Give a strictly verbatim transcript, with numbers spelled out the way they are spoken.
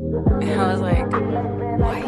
And I was like, why?